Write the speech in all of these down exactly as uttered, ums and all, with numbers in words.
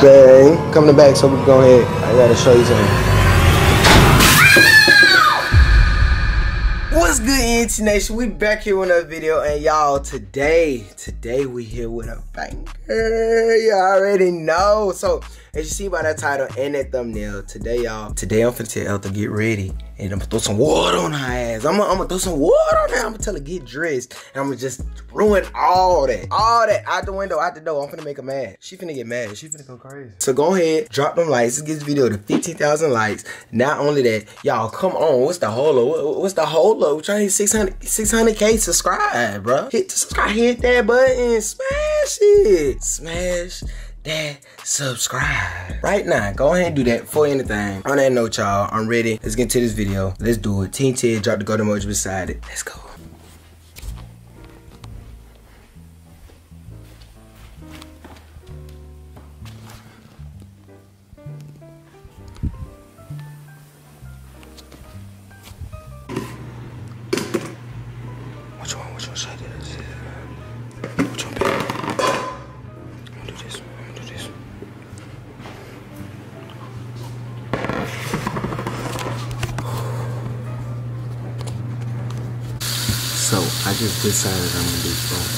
bang. Come to the back so we can go ahead. I gotta show you something. What's good, E and T Nation? We back here with another video, and y'all, today, today we here with a banger. You already know. So, as you see by that title and that thumbnail, today, y'all, today I'm finna tell Ethel to get ready. And I'm gonna throw some water on her ass. I'm gonna, I'm gonna throw some water on her. I'm gonna tell her get dressed. And I'm gonna just ruin all that. All that out the window, out the door. I'm finna make her mad. She finna get mad. She finna go crazy. So go ahead, drop them likes. Let's get this video to fifteen thousand likes. Not only that, y'all, come on. What's the holo? What's the holo? We're trying to hit six hundred, six hundred K subscribe, bro. Hit the subscribe, hit that button. Smash it. Smash that subscribe right now. Go ahead and do that for anything. On that note, y'all, I'm ready. Let's get into this video. Let's do it. Team Ted, drop the golden emoji beside it. Let's go. Which one? Which one should I do? Which one? I'm gonna do this. So I just decided I'm gonna do both.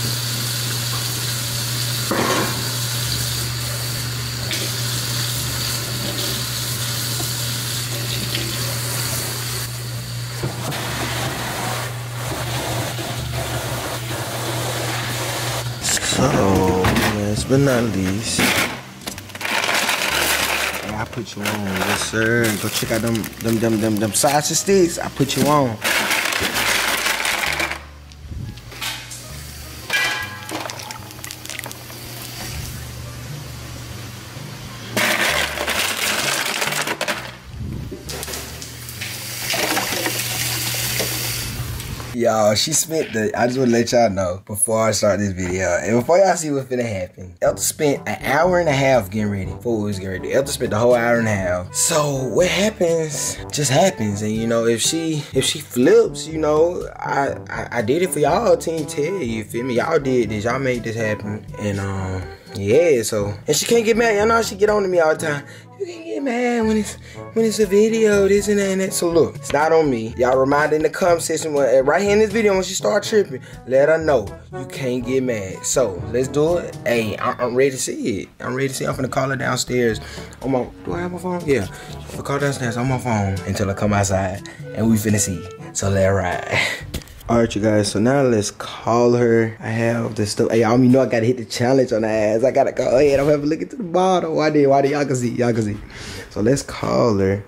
So last but not least, I put you on, yes sir. Go check out them them them them them sausage sticks. I put you on. Y'all, she spent the, I just want to let y'all know before I start this video, and before y'all see what's finna happen, Ethel spent an hour and a half getting ready. Before we was getting ready, Ethel spent the whole hour and a half. So what happens just happens, and you know, if she if she flips, you know, I I, I did it for y'all, Team Ted. You feel me? Y'all did this. Y'all made this happen, and um, yeah. So and she can't get mad. Y'all know she get on to me all the time. You can't get mad when it's when it's a video, this and that and that. So look, it's not on me. Y'all remind in the comment section when, right here in this video, when she start tripping, let her know you can't get mad. So let's do it. Hey, I, I'm ready to see it. I'm ready to see it. I'm finna call her downstairs. On my, do I have my phone? Yeah, I'm gonna call downstairs on my phone until I come outside, and we finna see it. So let her ride. Alright, you guys, so now let's call her. I have this stuff. Hey, y'all, you know I gotta hit the challenge on her ass. I gotta go ahead. I'm having a look into the bottle. Why did, why did y'all can see? Y'all can see. So let's call her.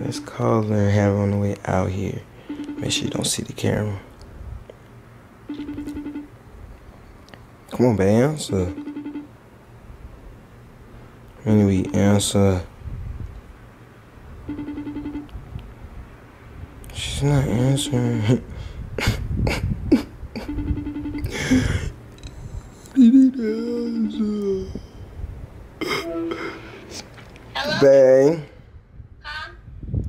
Let's call her and have her on the way out here. Make sure you don't see the camera. Come on, babe, answer. Anyway, answer. She's not answering. Hello? Bang. Huh?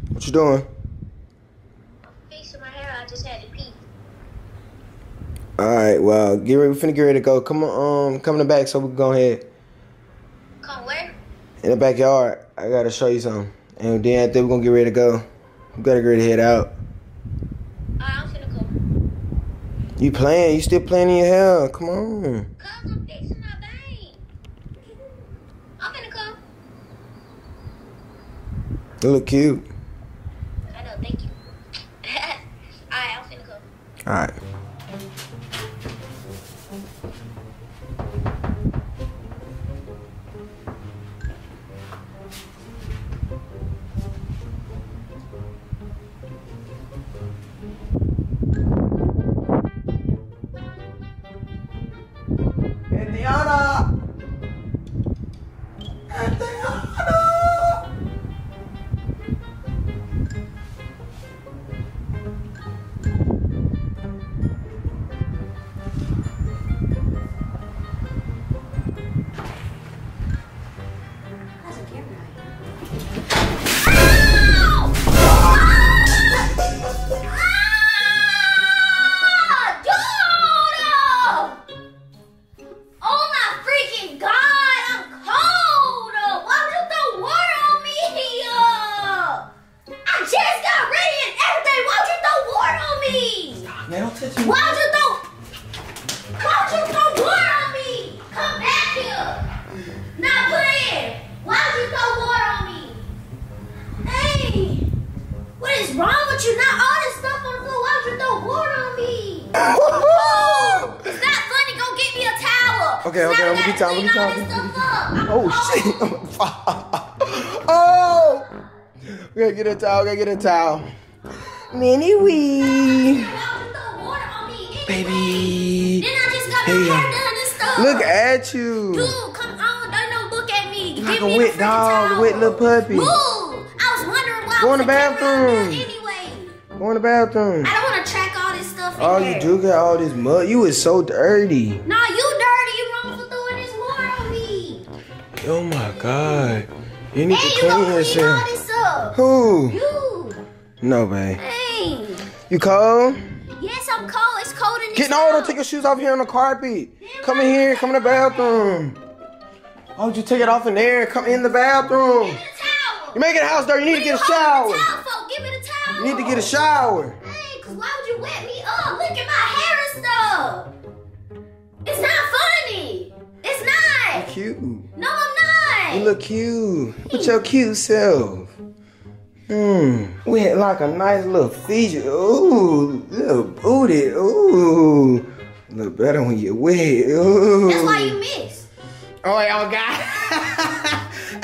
What you doing? I'm fixing my hair. I just had to pee. Alright, well, get ready. We're finna get ready to go. Come on, um, come in the back so we can go ahead. Come where? In the backyard. I gotta show you something. And then after, we're gonna get ready to go. We gotta get ready to head out. I'm finna go. You playing? You still playing in your hair? Come on. Cause I'm fixing my bang. I'm finna go. You look cute. I know. Thank you. Alright, I'm finna go. Alright. Not playing! Why'd you throw water on me? Hey! What is wrong with you? Not all this stuff on the floor. Why'd you throw water on me? Oh, it's not funny. Go get me a towel. Okay, okay, I'm gonna get towel. I'm gonna get towel. Oh, shit. Oh! We gotta get a towel. We gotta get a towel. MiniWheat. Baby. Then I just got my hair done and stuff. Look at you. Dude, come on. Don't look at me. Give like me a wet dog, a wet little puppy. Move. I was wondering why. Go in the bathroom. Anyway. Go in the bathroom. I don't want to track all this stuff in oh, there. Oh, you do got all this mud. You is so dirty. No, you dirty. You wrong for throwing this water on me. Oh, my God. You need hey, to clean yourself. All this up. Who? You. No, babe. Hey. You cold? Yes, I'm cold. It's cold in this Get no, don't take your shoes off here on the carpet. Damn, come in here. Come in the bathroom. Oh, you take it off in there. Come in the bathroom. Give me the towel. You're making the house dirty. You need Give to get a shower. Give me the towel. You need to get a shower. Hey, because why would you wet me up? Look at my hair and stuff. It's not funny. It's not. You're cute. No, I'm not. You look cute. What's your cute self? Mmm, we had like a nice little feature. Ooh, little booty. Ooh, look better when you're wet. Ooh. That's why you miss. Oh, y'all got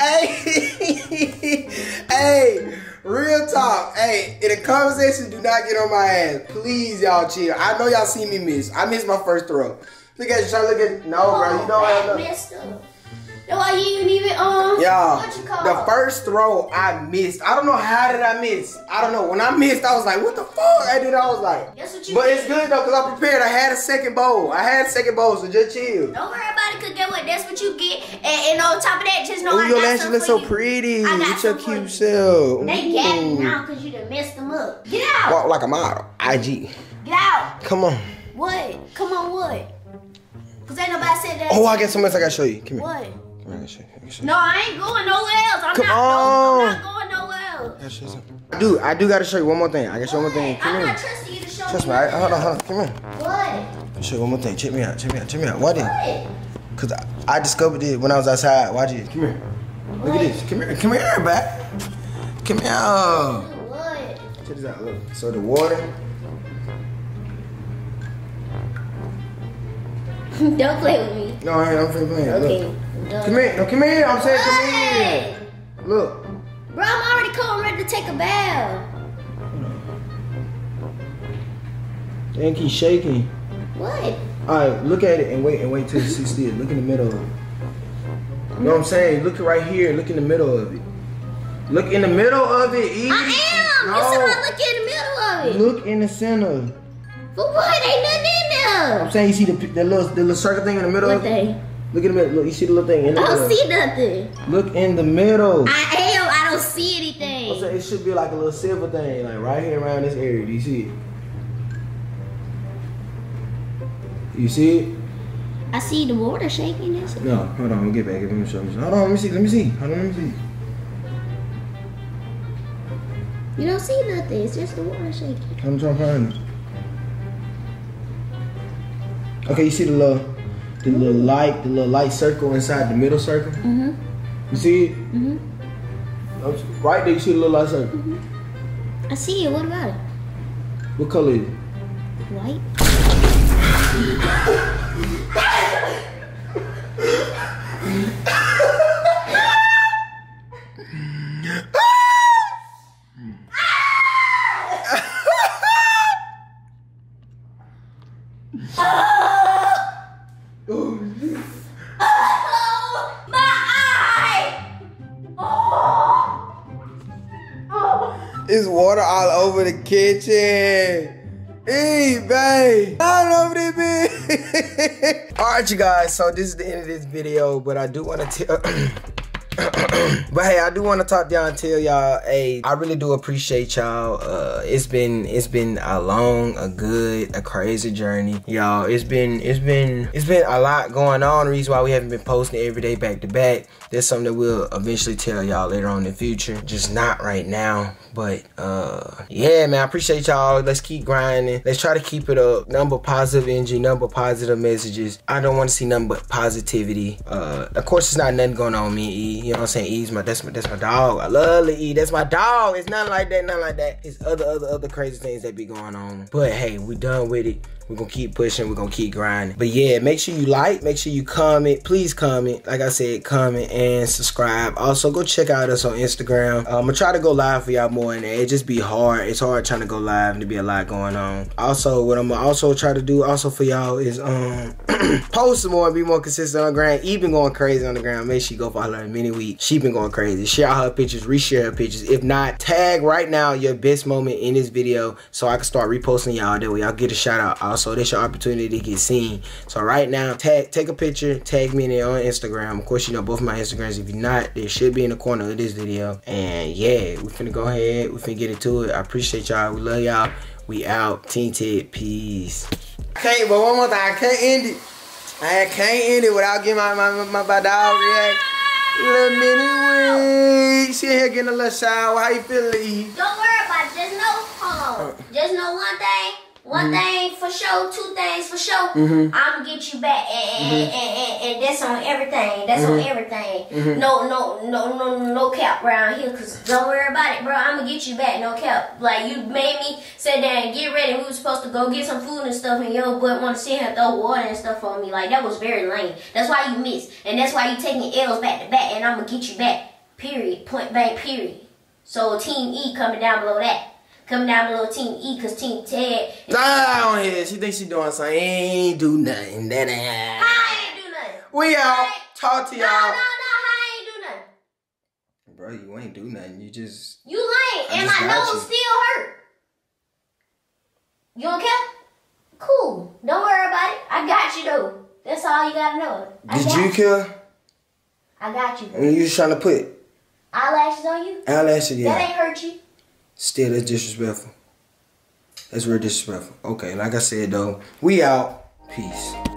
it. Hey, hey, real talk. Hey, in a conversation, do not get on my ass. Please, y'all chill. I know y'all see me miss. I missed my first throw. Look at you, try to look at. No, oh, bro, you don't have nothing. Messed up. Why you didn't even, um, yeah, what you call the first throw I missed. I don't know how did I miss. I don't know. When I missed, I was like, what the fuck? And then I was like, that's what you but did. It's good, though, because I prepared. I had a second bowl. I had a second bowl, so just chill. Don't worry about it, because get what? That's what you get. And, and on top of that, just know Ooh, I got something you look so pretty. I got your cute self. They got it now because you done messed them up. Get out. Walk like a model. I G. Get out. Come on. What? Come on what? Because ain't nobody said that. Oh, I got something else I got to show you. Come here. What? No, I ain't going nowhere else. I'm, Come not, on. I'm not going nowhere else. Dude, I do gotta show you one more thing. I gotta show you one more thing. Come I'm here. not trusting you to show Trust me. Trust me. Hold on, hold on. Come here. What? Let me show you one more thing. Check me out. Check me out. Check me out. Why did? Because I, I discovered it when I was outside. Why did? Come here. What? Look at this. Come here. Come here, back. Come here. What? Check this out. Look. So the water. Don't play with me. No, I ain't. I'm finna play. Okay. Look. Duh. Come here, no, come here, I'm saying hey. Come here. Look. Bro, I'm already cold, I'm ready to take a bath. Dang, he's shaking. What? Alright, look at it and wait and wait till you see still. Look in the middle of it. You know what I'm saying? Look right here, look in the middle of it. Look in the middle of it, Edie. I am! No. It's about looking in the middle of it. Look in the center. For what? Ain't nothing in there. I'm saying you see the, the, little, the little circle thing in the middle what of it? Thing? Look in the middle. Look, you see the little thing in the middle. I don't see nothing. Look in the middle. I am. I don't see anything. I'm saying it should be like a little silver thing, like right here around this area. Do you see it? You see it? I see the water shaking. It. No, hold on. We'll get back. Let me show you. Hold on. Let me see. Let me see. Hold on. Let me see. You don't see nothing. It's just the water shaking. I'm trying to find it. Okay, you see the little. The little light, the little light circle inside the middle circle. Mm-hmm. You see it? Mm-hmm. Right there, you see the little light circle. Mm-hmm. I see it. What about it? What color is it? White. It's water all over the kitchen. Hey, babe. All over the bed. All right, you guys. So this is the end of this video, but I do want to tell But hey, I do want to talk down and tell y'all, hey, I really do appreciate y'all. Uh, it's been it's been a long, a good, a crazy journey, y'all. It's been it's been it's been a lot going on. The reason why we haven't been posting every day back to back, that's something that we'll eventually tell y'all later on in the future. Just not right now. But uh, yeah, man, I appreciate y'all. Let's keep grinding. Let's try to keep it up. Nothing but positive energy, nothing but positive messages. I don't want to see nothing but positivity. Uh, of course, it's not nothing going on with me, E. You know what I'm saying? E's my that's my that's my dog. I love Lil E. That's my dog. It's nothing like that. Nothing like that. It's other other other crazy things that be going on. But hey, we done with it. We're gonna keep pushing. We're gonna keep grinding. But yeah, make sure you like. Make sure you comment. Please comment. Like I said, comment and subscribe. Also, go check out us on Instagram. Uh, I'm gonna try to go live for y'all more in there. It just be hard. It's hard trying to go live and to be a lot going on. Also, what I'm gonna also try to do also for y'all is um post some more and be more consistent on the ground. Eve been going crazy on the ground. Make sure you go follow her MiniWheat. She been going crazy. Share her pictures. Reshare her pictures. If not, tag right now your best moment in this video so I can start reposting y'all. That way y'all get a shout out. Also, so that's your opportunity to get seen. So right now, tag, take a picture, tag me in there on Instagram. Of course, you know both of my Instagrams. If you're not, they should be in the corner of this video. And yeah, we finna go ahead. We finna get into it. I appreciate y'all. We love y'all. We out. Team Ted. Peace. I can't, but one more time, I can't end it. I can't end it without getting my my, my, my dog react. Little MiniWheat. She here getting a little shower. How you feeling? Don't worry about it. Just know, hold on. Just know one thing. One mm-hmm. thing for sure, two things for sure, mm-hmm. I'm gonna get you back, and, mm-hmm. and, and, and, and that's on everything, that's mm-hmm. on everything, mm-hmm. no, no, no, no, no cap around here, cause don't worry about it, bro, I'm gonna get you back, no cap, like, you made me sit down and get ready, we were supposed to go get some food and stuff, and your boy wanna sit here and throw water and stuff on me, like, that was very lame, that's why you missed, and that's why you taking L's back to back, and I'm gonna get you back, period, point blank, period, so Team E coming down below that. Come down below Team E, because Team Ted... Nah, on here. She thinks she doing something. I ain't do nothing. That ain't... I ain't do nothing. We out. Right? Talk to y'all. No, no, no. I ain't do nothing. Bro, you ain't do nothing. You just... You lame. And my nose still hurt. You okay? Cool. Don't worry about it. I got you, though. That's all you got to know. I Did you kill? I got you. And you just trying to put... eyelashes on you? Eyelashes, yeah. That ain't hurt you. Still, that's disrespectful. That's real disrespectful. Okay, like I said, though, we out. Peace.